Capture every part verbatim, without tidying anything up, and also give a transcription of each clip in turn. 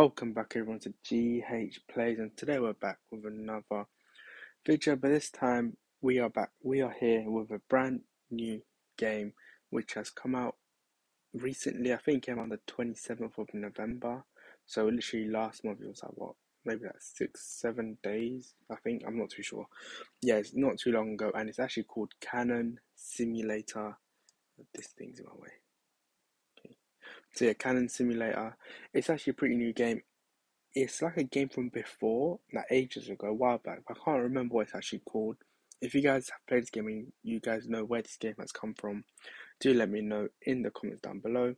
Welcome back everyone to GHPlayz, and today we're back with another video, but this time we are back, we are here with a brand new game which has come out recently. I think it came out on the twenty-seventh of November, so literally last month. It was like what, maybe like six, seven days, I think, I'm not too sure. Yeah, it's not too long ago, and it's actually called Cannon Simulator. This thing's in my way. So yeah, Cannon Simulator. It's actually a pretty new game. It's like a game from before, like ages ago, a while back. I can't remember what it's actually called. If you guys have played this game and you guys know where this game has come from, do let me know in the comments down below.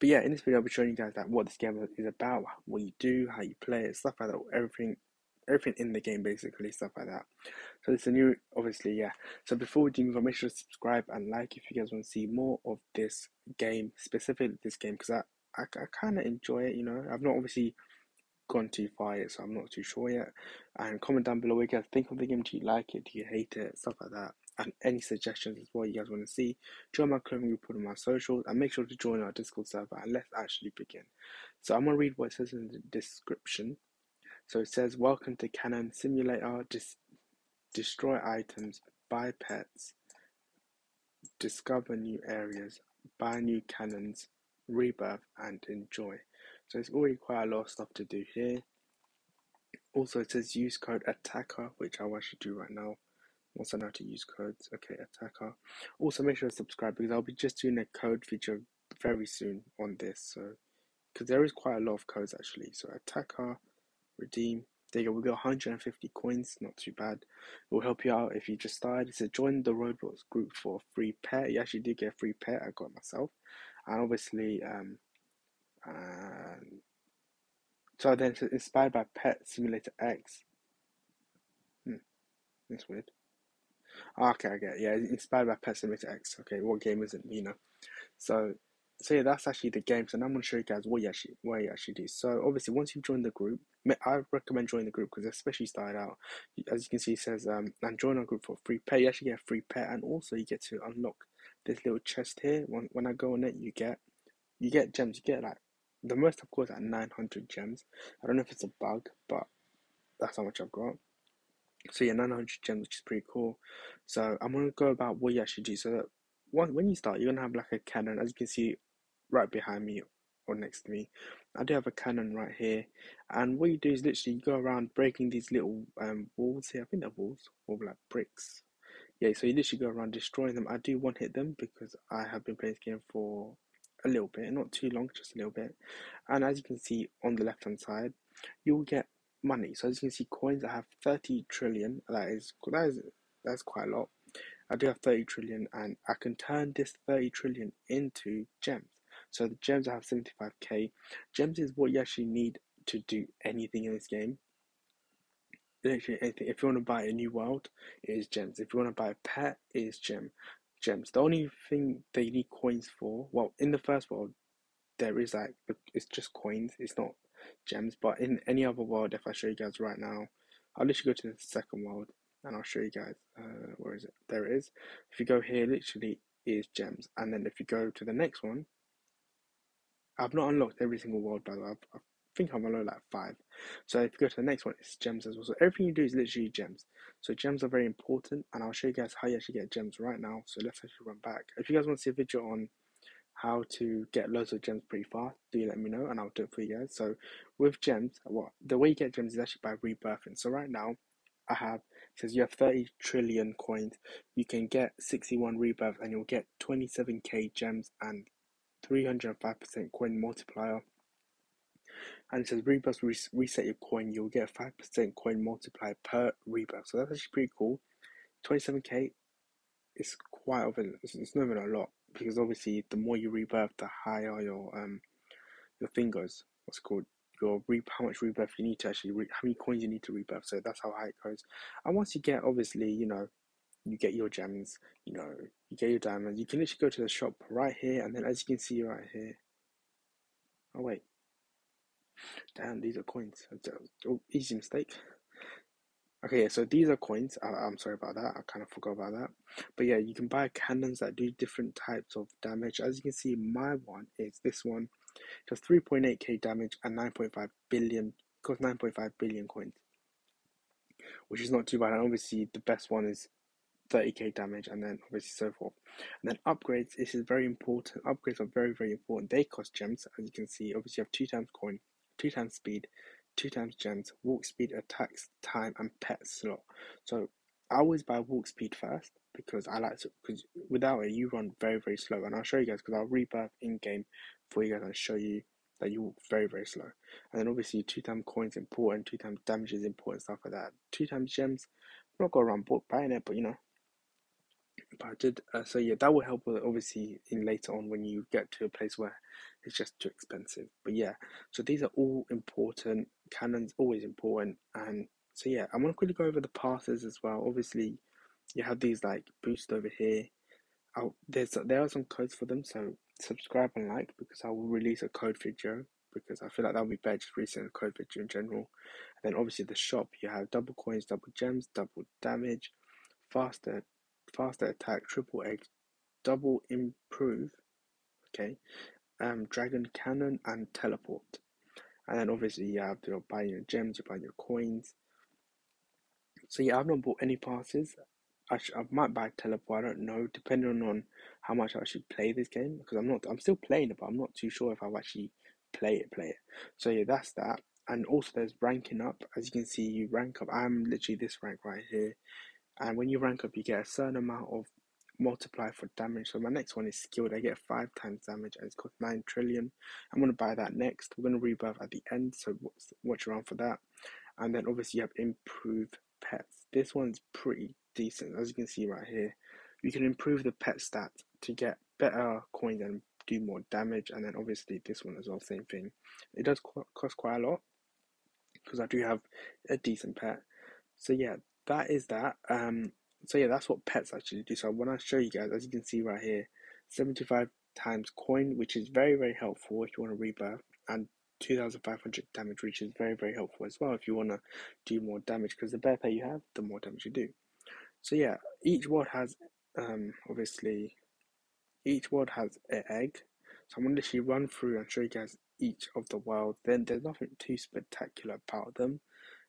But yeah, in this video I'll be showing you guys like what this game is about, what you do, how you play it, stuff like that, everything everything in the game basically, stuff like that. So it's a new, obviously, yeah. So before we do move on, make sure to subscribe and like if you guys want to see more of this game, specifically this game, because I, I, I kind of enjoy it, you know. I've not obviously gone too far yet, so I'm not too sure yet. And comment down below what you guys think of the game. Do you like it? Do you hate it? Stuff like that. And any suggestions as well you guys want to see. Join my clothing group on my socials, and make sure to join our Discord server, and let's actually begin. So I'm going to read what it says in the description. So it says, welcome to Cannon Simulator, dis destroy items, buy pets, discover new areas, buy new cannons, rebirth and enjoy. So it's already quite a lot of stuff to do here. Also it says use code ATTACKER, which I will actually do right now. Once I know how to use codes, okay, ATTACKER. Also make sure to subscribe because I'll be just doing a code feature very soon on this. So, because there is quite a lot of codes actually. So ATTACKER, redeem, there you go, we've got one hundred fifty coins, not too bad. It will help you out if you just started. So join the Roblox group for a free pet. You actually do get a free pet, I got it myself. And obviously, um, um, so then it's inspired by Pet Simulator X. Hmm, that's weird. Oh, okay, I get it. Yeah, inspired by Pet Simulator X. Okay, what game isn't, you know? So, So yeah, that's actually the game. So now I'm going to show you guys what you actually what you actually do. So obviously once you've joined the group, I recommend joining the group because especially started out, as you can see it says, um, and join our group for a free pet. You actually get a free pet, and also you get to unlock this little chest here. When, when I go on it, you get, you get gems. You get like, the most of course at nine hundred gems. I don't know if it's a bug, but that's how much I've got. So yeah, nine hundred gems, which is pretty cool. So I'm going to go about what you actually do. So that when, when you start, you're going to have like a cannon, as you can see, right behind me or next to me. I do have a cannon right here, and what you do is literally you go around breaking these little um walls here. I think they're walls or like bricks. Yeah, so you literally go around destroying them. I do one hit them because I have been playing this game for a little bit, not too long, just a little bit. And as you can see on the left hand side, you'll get money. So as you can see, coins, I have thirty trillion. That is that is that's quite a lot. I do have thirty trillion, and I can turn this thirty trillion into gems. So the gems, I have seventy-five K. Gems is what you actually need to do anything in this game. Literally anything. If you want to buy a new world, it is gems. If you want to buy a pet, it is gem. Gems. The only thing they need coins for, well, in the first world, there is like, it's just coins. It's not gems. But in any other world, if I show you guys right now, I'll literally go to the second world and I'll show you guys. Uh, where is it? There it is. If you go here, literally, it is gems. And then if you go to the next one, I've not unlocked every single world, by the way. I think I've unlocked like five. So if you go to the next one, it's gems as well. So everything you do is literally gems. So gems are very important, and I'll show you guys how you actually get gems right now. So let's actually run back. If you guys want to see a video on how to get loads of gems pretty fast, do let me know, and I'll do it for you guys. So with gems, what the way you get gems is actually by rebirthing. So right now, I have, it says you have thirty trillion coins. You can get sixty-one rebirth, and you'll get twenty-seven K gems and three hundred five percent coin multiplier. And it says rebirth, res reset your coin, you'll get five percent coin multiplier per rebirth. So that's actually pretty cool. twenty-seven K is quite often, it's, it's not even a lot, because obviously the more you rebirth, the higher your um your thing goes, what's it called, your re how much rebirth you need to actually re how many coins you need to rebirth. So that's how high it goes. And once you get, obviously, you know, you get your gems, you know, you get your diamonds. You can literally go to the shop right here, and then as you can see right here, oh wait, damn, these are coins, oh, easy mistake. Okay, yeah, so these are coins. I, I'm sorry about that. I kind of forgot about that. But yeah, you can buy cannons that do different types of damage. As you can see, my one is this one. It has three point eight K damage and nine point five billion, cost nine point five billion coins, which is not too bad. And obviously, the best one is thirty K damage, and then obviously so forth. And then upgrades. This is very important. Upgrades are very very important. They cost gems, as you can see. Obviously, you have two times coin, two times speed, two times gems, walk speed, attack time, and pet slot. So I always buy walk speed first because I like to, because without it you run very very slow, and I'll show you guys because I'll rebirth in game for you guys and show you that you walk very very slow. And then obviously two times coins important, two times damage is important, stuff like that. Two times gems, I'm not gonna run book buying it, but you know. But I did, uh, so yeah, that will help with obviously in later on when you get to a place where it's just too expensive. But yeah, so these are all important. Cannons always important. And so yeah, I'm gonna quickly go over the passes as well. Obviously you have these like boost over here. I'll, there's there are some codes for them, so subscribe and like, because I will release a code video because I feel like that would be better just releasing a code video in general. And then obviously the shop, you have double coins, double gems, double damage, faster faster attack, triple egg, double improve, okay, um dragon cannon, and teleport. And then obviously you have to buy your gems, you buy your coins. So yeah, I've not bought any passes. I, sh I might buy teleport. I don't know, depending on how much I should play this game, because I'm not. I'm still playing it, but I'm not too sure if I've actually play it. Play it. So yeah, that's that. And also there's ranking up. As you can see, you rank up. I'm literally this rank right here. And when you rank up, you get a certain amount of multiply for damage. So my next one is skilled. I get five times damage and it's cost nine trillion. I'm going to buy that next. We're going to rebirth at the end, so watch around for that. And then obviously you have improve pets. This one's pretty decent. As you can see right here, you can improve the pet stat to get better coins and do more damage. And then obviously this one as well, same thing. It does cost quite a lot because I do have a decent pet. So yeah, that is that. um So yeah, that's what pets actually do. So when I show you guys, as you can see right here, seventy-five times coin, which is very very helpful if you want to rebirth, and two thousand five hundred damage, which is very very helpful as well if you want to do more damage, because the better pet you have, the more damage you do. So yeah, each world has um obviously each world has an egg. So I'm gonna literally run through and show you guys each of the worlds. Then there's nothing too spectacular about them,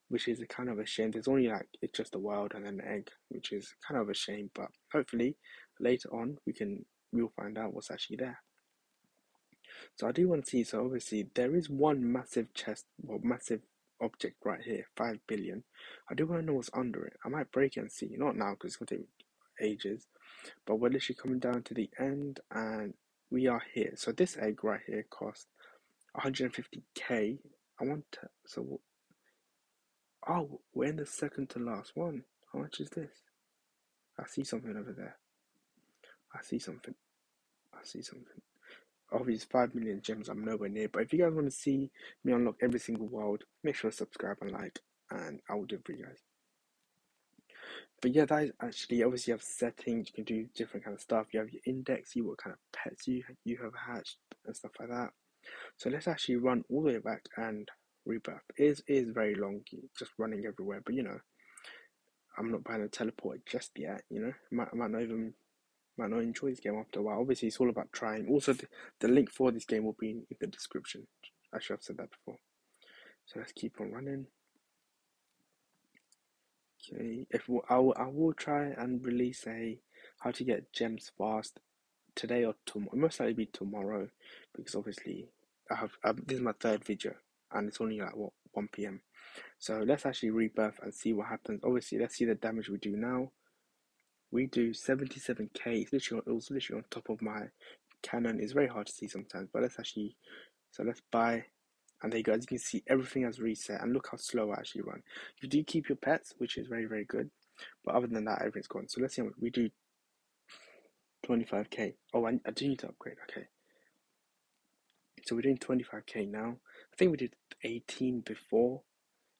which is a kind of a shame. There's only like, it's just a world and an egg, which is kind of a shame, but hopefully later on we can, we'll find out what's actually there. So I do want to see, so obviously there is one massive chest, well, massive object right here, five billion. I do want to know what's under it. I might break it and see, not now because it's going to take ages, but we're literally coming down to the end and we are here. So this egg right here costs one hundred fifty K. I want to, so oh, we're in the second to last one. How much is this? I see something over there. I see something. I see something. Obviously, five million gems, I'm nowhere near. But if you guys want to see me unlock every single world, make sure to subscribe and like, and I will do it for you guys. But yeah, that is actually, obviously you have settings, you can do different kind of stuff. You have your index, see what kind of pets you, you have hatched, and stuff like that. So let's actually run all the way back and rebirth. Is is very long, just running everywhere, but you know, I'm not buying a teleport just yet. You know, might, might not even might not enjoy this game after a while. Obviously it's all about trying. Also the, the link for this game will be in the description. I should have said that before. So let's keep on running. Okay, if we, I, will, I will try and release a how to get gems fast today or tomorrow, most likely be tomorrow, because obviously I have I, this is my third video and it's only like what, one P M So let's actually rebirth and see what happens. Obviously let's see the damage we do now. We do seventy-seven K. It's literally on, it was literally on top of my cannon. It's very hard to see sometimes, but let's actually, so let's buy, and there you go. As you can see, everything has reset, and look how slow I actually run. You do keep your pets, which is very very good, but other than that everything's gone. So let's see how much we do. Twenty-five K. Oh, I, I do need to upgrade. Okay, so we're doing twenty-five K now. I think we did eighteen before,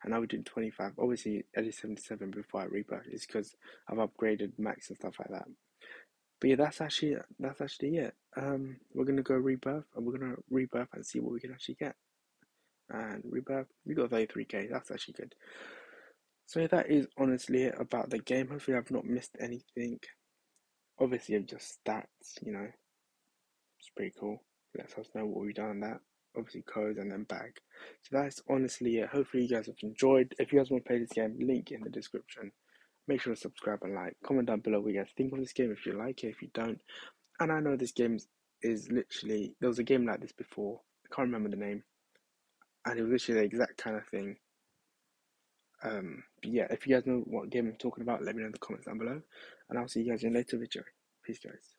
and now we're doing twenty-five. Obviously, I did seventy-seven before I rebirth. It's because I've upgraded max and stuff like that. But yeah, that's actually that's actually it. Um, we're gonna go rebirth, and we're gonna rebirth and see what we can actually get. And rebirth, we got thirty-three K. That's actually good. So that is honestly it about the game. Hopefully I've not missed anything. Obviously I've just stats, you know. It's pretty cool. Lets us know what we've done on that. Obviously codes and then bag. So that's honestly it. Hopefully you guys have enjoyed. If you guys want to play this game, link in the description. Make sure to subscribe and like. Comment down below what you guys think of this game, if you like it, if you don't. And I know this game is, is literally, there was a game like this before. I can't remember the name. And it was literally the exact kind of thing. Um, but yeah, if you guys know what game I'm talking about, let me know in the comments down below. And I'll see you guys in a later video. Peace, guys.